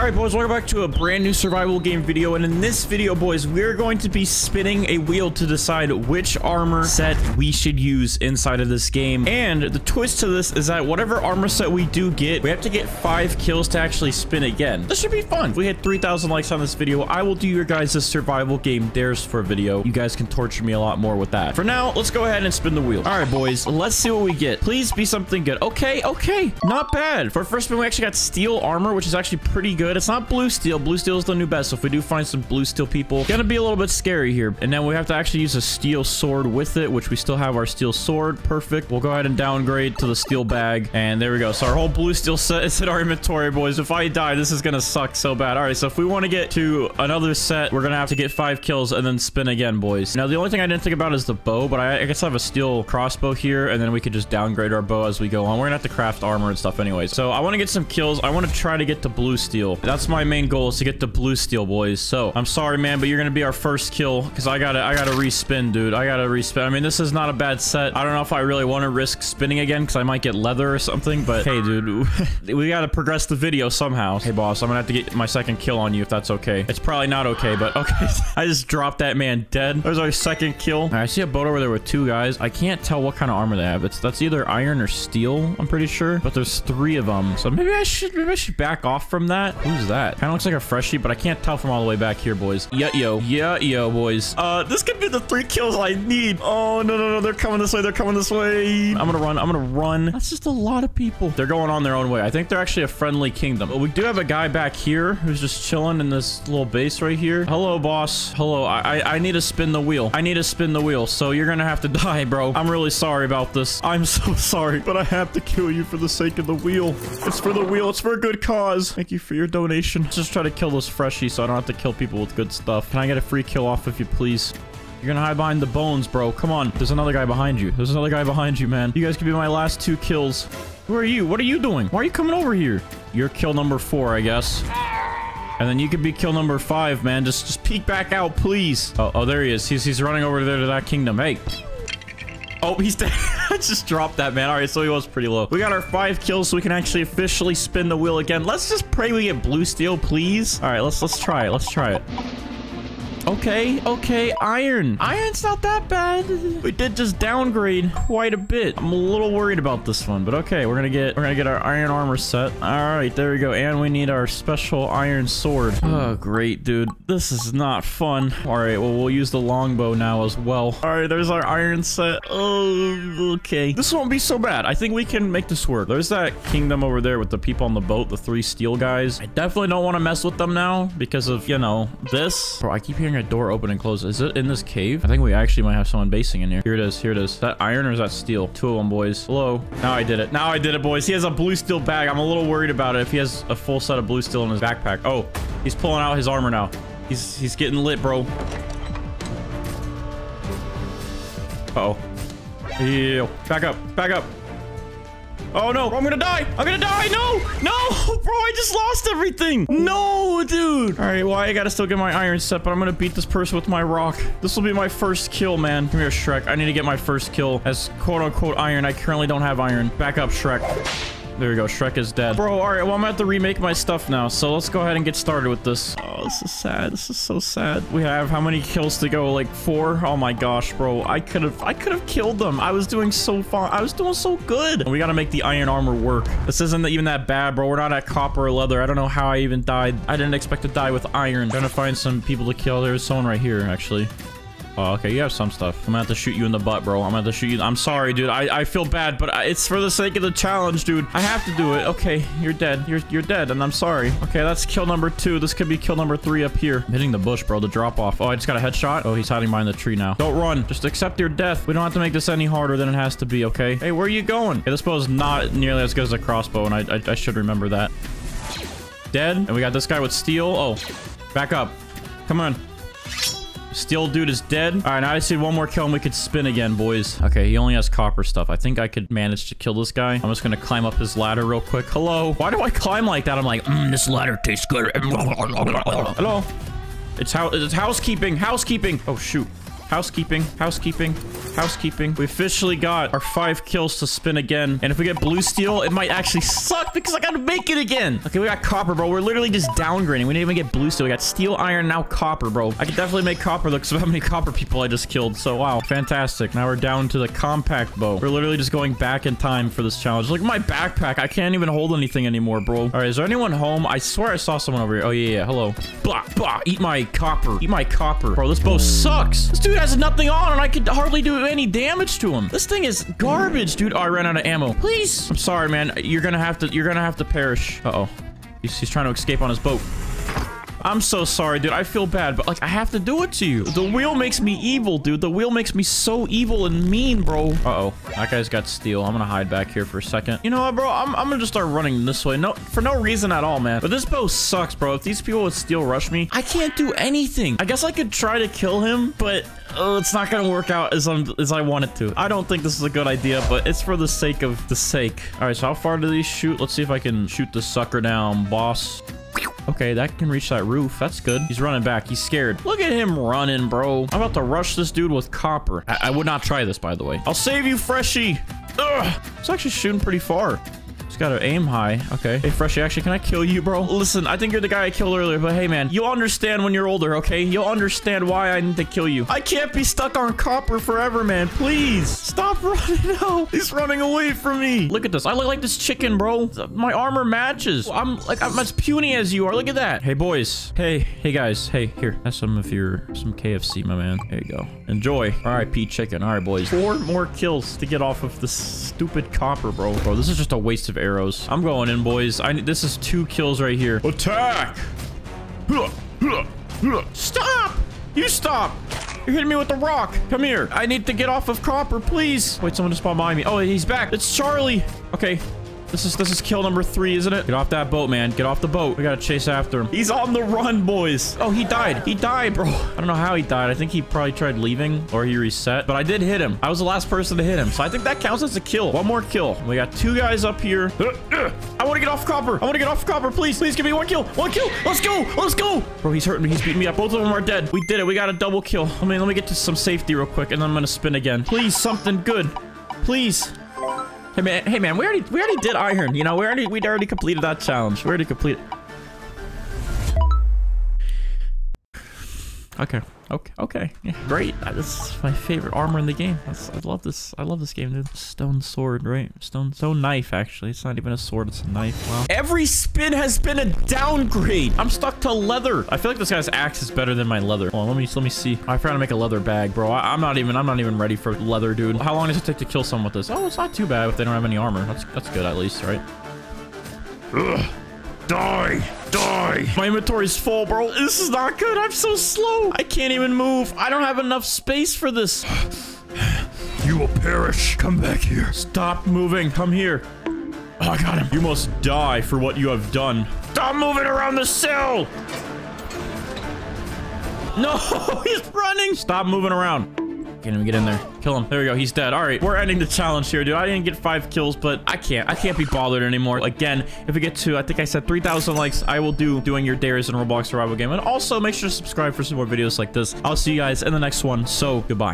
All right, boys, welcome back to a brand new survival game video. And in this video, boys, we're going to be spinning a wheel to decide which armor set we should use inside of this game. And the twist to this is that whatever armor set we do get, we have to get 5 kills to actually spin again. This should be fun. If we hit 3,000 likes on this video, I will do your guys' survival game dares for a video. You guys can torture me a lot more with that. For now, let's go ahead and spin the wheel. All right, boys, let's see what we get. Please be something good. Okay, okay, not bad. For our first spin, we actually got steel armor, which is actually pretty good. It's not blue steel. Blue steel is the new best. So if we do find some blue steel people, gonna be a little bit scary here. And then we have to actually use a steel sword with it, which we still have our steel sword. Perfect. We'll go ahead and downgrade to the steel bag. And there we go. So our whole blue steel set is in our inventory, boys. If I die, this is gonna suck so bad. All right, so if we want to get to another set, we're gonna have to get 5 kills and then spin again, boys. Now, the only thing I didn't think about is the bow, but I guess I have a steel crossbow here, and then we could just downgrade our bow as we go on. We're gonna have to craft armor and stuff anyway. So I want to get some kills. I want to try to get to blue steel. That's my main goal, is to get the blue steel, boys. So I'm sorry, man, but you're gonna be our first kill, because I gotta respin, dude. I gotta respin. I mean, this is not a bad set. I don't know if I really want to risk spinning again, because I might get leather or something, but hey, dude, we gotta progress the video somehow. Hey, boss, I'm gonna have to get my second kill on you, if that's okay. It's probably not okay, but okay. I just dropped that man dead. There's our second kill. Right, I see a boat over there with 2 guys. I can't tell what kind of armor they have. That's either iron or steel, I'm pretty sure, but there's 3 of them, so maybe I should back off from that. Who's that? Kind of looks like a freshie, but I can't tell from all the way back here, boys. Yeah, yo, boys. This could be the 3 kills I need. Oh, no. They're coming this way. They're coming this way. I'm gonna run. That's just a lot of people. They're going on their own way. I think they're actually a friendly kingdom. But we do have a guy back here who's just chilling in this little base right here. Hello, boss. Hello. I need to spin the wheel. I need to spin the wheel. So you're gonna have to die, bro. I'm really sorry about this. I'm so sorry, but I have to kill you for the sake of the wheel. It's for the wheel. It's for a good cause. Thank you for your donation. Let's just try to kill those freshies so I don't have to kill people with good stuff. Can I get a free kill off, if you please? You're gonna hide behind the bones, bro. Come on. There's another guy behind you. There's another guy behind you, man. You guys could be my last 2 kills. Who are you? What are you doing? Why are you coming over here? You're kill number 4, I guess. And then you could be kill number 5, man. Just peek back out, please. Oh, there he is. He's running over there to that kingdom. Hey. Oh, he's dead. I just dropped that, man. All right, so he was pretty low. We got our 5 kills, so we can actually officially spin the wheel again. Let's just pray we get blue steel, please. All right, let's try it. Let's try it. Okay, iron. Iron's not that bad. We did just downgrade quite a bit. I'm a little worried about this one, but okay, we're gonna get our iron armor set. All right, there we go. And we need our special iron sword. Oh, great, dude. This is not fun. All right, well, we'll use the longbow now as well. All right, there's our iron set. Oh, okay. This won't be so bad. I think we can make this work. There's that kingdom over there with the people on the boat, the 3 steel guys. I definitely don't want to mess with them now because of, you know, this. Bro, I keep hearing a door open and close. Is it in this cave? I think we actually might have someone basing in here. Here it is. That iron or is that steel? 2 of them, boys. Hello. Now I did it, boys. He has a blue steel bag. I'm a little worried about it if he has a full set of blue steel in his backpack. Oh, he's pulling out his armor now. He's getting lit, bro. Uh-oh. Ew. Back up. Oh, no. I'm gonna die. No, bro. I just lost everything. No, dude. All right. Well, I gotta still get my iron set, but I'm gonna beat this person with my rock. This will be my first kill, man. Come here, Shrek. I need to get my first kill as quote-unquote iron. I currently don't have iron. Back up, Shrek. There we go. Shrek is dead. Bro, all right. Well, I'm going to have to remake my stuff now. So let's go ahead and get started with this. Oh, this is sad. This is so sad. We have how many kills to go? Like 4? Oh my gosh, bro. I could have killed them. I was doing so fine. I was doing so good. And we got to make the iron armor work. This isn't even that bad, bro. We're not at copper or leather. I don't know how I even died. I didn't expect to die with iron. Trying to find some people to kill. There's someone right here, actually. Oh, okay, you have some stuff. I'm gonna have to shoot you in the butt, bro. I'm gonna have to shoot you. I'm sorry, dude. I feel bad, but it's for the sake of the challenge, dude. I have to do it. Okay, you're dead. You're dead, and I'm sorry. Okay, that's kill number 2. This could be kill number 3 up here. I'm hitting the bush, bro, to drop off. Oh, I just got a headshot. Oh, he's hiding behind the tree now. Don't run. Just accept your death. We don't have to make this any harder than it has to be, okay? Hey, where are you going? Hey, this bow is not nearly as good as a crossbow, and I should remember that. Dead. And we got this guy with steel. Oh, back up. Come on. Steel dude is dead. All right, now I see one more kill and we could spin again, boys. Okay, he only has copper stuff. I think I could manage to kill this guy. I'm just gonna climb up his ladder real quick. Hello. Why do I climb like that? I'm like, this ladder tastes good. Hello. It's housekeeping. Oh, shoot. Housekeeping. Housekeeping. We officially got our 5 kills to spin again. And if we get blue steel, it might actually suck because I gotta make it again. Okay, we got copper, bro. We're literally just downgrading. We didn't even get blue steel. We got steel, iron, now copper, bro. I could definitely make copper look so how many copper people I just killed. So, wow. Fantastic. Now we're down to the compact bow. We're literally just going back in time for this challenge. Look at my backpack. I can't even hold anything anymore, bro. All right, is there anyone home? I swear I saw someone over here. Oh, yeah, yeah. Hello. Blah, blah. Eat my copper. Eat my copper. Bro, this bow sucks. This dude has nothing on, and I could hardly do any damage to him. This thing is garbage, dude. Oh, I ran out of ammo. Please. I'm sorry, man. You're gonna have to perish. Uh-oh. He's trying to escape on his boat. I'm so sorry, dude. I feel bad, but, like, I have to do it to you. The wheel makes me evil, dude. The wheel makes me so evil and mean, bro. Uh-oh. That guy's got steel. I'm gonna hide back here for a second. You know what, bro? I'm gonna just start running this way. No, for no reason at all, man. But this bow sucks, bro. If these people with steel rush me, I can't do anything. I guess I could try to kill him, but... it's not gonna work out as I want it to. I don't think this is a good idea, but it's for the sake of the sake. All right, so how far do these shoot? Let's see if I can shoot the sucker down, boss. Okay, that can reach that roof. That's good. He's running back. He's scared. Look at him running, bro. I'm about to rush this dude with copper. I would not try this, by the way. I'll save you, Freshie. Ugh. It's actually shooting pretty far. Just gotta aim high. Okay. Hey, Freshie, actually, can I kill you, bro? Listen, I think you're the guy I killed earlier, but hey, man, you'll understand when you're older, okay? You'll understand why I need to kill you. I can't be stuck on copper forever, man. Please. Stop running out. He's running away from me. Look at this. I look like this chicken, bro. My armor matches. I'm as puny as you are. Look at that. Hey, boys. Hey, guys. Hey, here. That's some KFC, my man. There you go. Enjoy. R.I.P. chicken. All right, boys. 4 more kills to get off of this stupid copper, bro. Bro, this is just a waste of arrows. I'm going in, boys. This is 2 kills right here. Attack! Stop! You stop! You're hitting me with the rock. Come here. I need to get off of copper, please. Wait, someone just spawned behind me. Oh, he's back. It's Charlie. Okay. This is kill number 3, isn't it? Get off that boat, man. Get off the boat. We gotta chase after him. He's on the run, boys. Oh, he died. He died, bro. I don't know how he died. I think he probably tried leaving or he reset, but I did hit him. I was the last person to hit him, so I think that counts as a kill. 1 more kill. We got 2 guys up here. I want to get off copper. I want to get off copper. Please, please give me 1 kill. 1 kill. Let's go. Let's go. Bro, he's hurting me. He's beating me up. Both of them are dead. We did it. We got a double kill. I mean, let me get to some safety real quick, and then I'm gonna spin again. Please, something good. Please. Hey man, we already did iron. You know, we'd already completed that challenge. We already completed. Okay. Yeah, great. This is my favorite armor in the game. I love this. I love this game, dude. Stone sword, right? Stone knife, actually. It's not even a sword. It's a knife. Wow. Every spin has been a downgrade. I'm stuck to leather. I feel like this guy's axe is better than my leather. Hold on, let me see. I forgot to make a leather bag, bro. I'm not even ready for leather, dude. How long does it take to kill someone with this? Oh, it's not too bad if they don't have any armor. That's good at least, right? Ugh. Die. My inventory's full, bro. This is not good. I'm so slow. I can't even move. I don't have enough space for this. You will perish. Come back here. Stop moving. Come here. Oh, I got him. You must die for what you have done. Stop moving around the cell. No, he's running. Stop moving around. Can't even get in there. Kill him. There we go. He's dead. All right. We're ending the challenge here, dude. I didn't get 5 kills, but I can't be bothered anymore. Again, if we get to, I think I said 3,000 likes, I will do doing your dares in Roblox survival game. And also make sure to subscribe for some more videos like this. I'll see you guys in the next one. So goodbye.